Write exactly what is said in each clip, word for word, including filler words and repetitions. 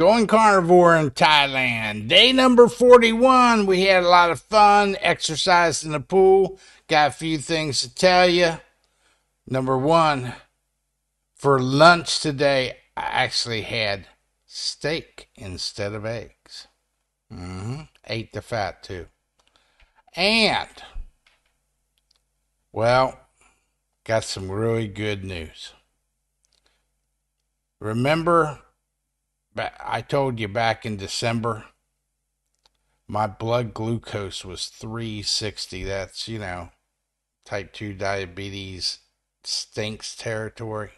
Going Carnivore in Thailand. Day number forty-one. We had a lot of fun, exercised in the pool. Got a few things to tell you. Number one, for lunch today, I actually had steak instead of eggs. Mm-hmm. Ate the fat too. And, well, got some really good news. Remember, I told you back in December, my blood glucose was three sixty. That's, you know, type two diabetes stinks territory.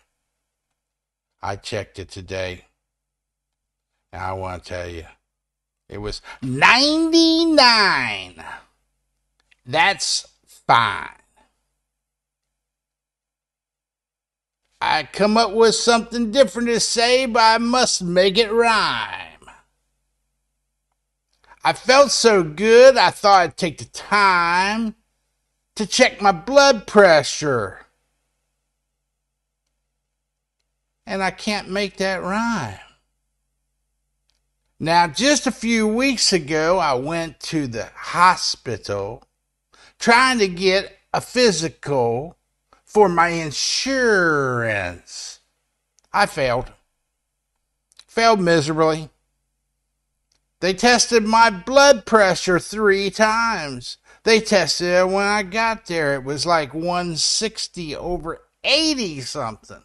I checked it today. And I want to tell you, it was ninety-nine. That's fine. I come up with something different to say, but I must make it rhyme. I felt so good, I thought I'd take the time to check my blood pressure. And I can't make that rhyme. Now, just a few weeks ago, I went to the hospital trying to get a physical for my insurance. I failed. Failed miserably. They tested my blood pressure three times. They tested it when I got there. It was like one sixty over eighty something.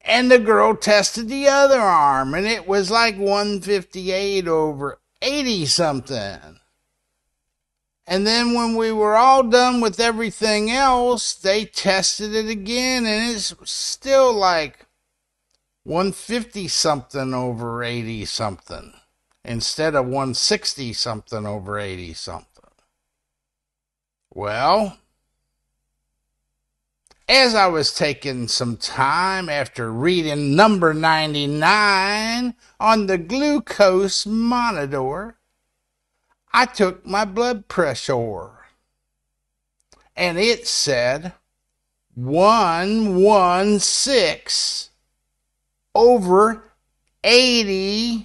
And the girl tested the other arm, and it was like one fifty-eight over eighty something. And then when we were all done with everything else, they tested it again, and it's still like one fifty something over eighty something instead of one sixty something over eighty something. Well, as I was taking some time after reading number ninety-nine on the glucose monitor, I took my blood pressure, and it said one sixteen over eighty-two,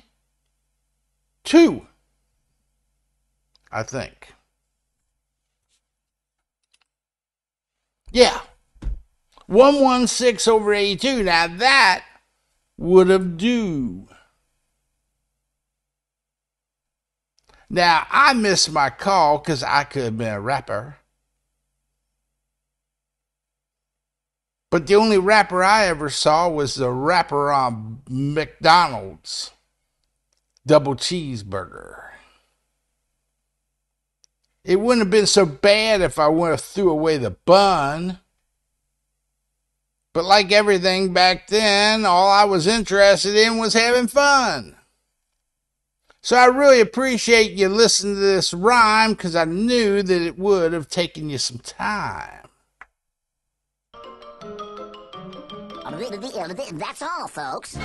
I think. Yeah, one sixteen over eighty-two. Now that would have due. Now, I missed my call because I could have been a rapper. But the only rapper I ever saw was the rapper on McDonald's double cheeseburger. It wouldn't have been so bad if I would have threw away the bun. But like everything back then, all I was interested in was having fun. So I really appreciate you listening to this rhyme, because I knew that it would have taken you some time. That's all, folks.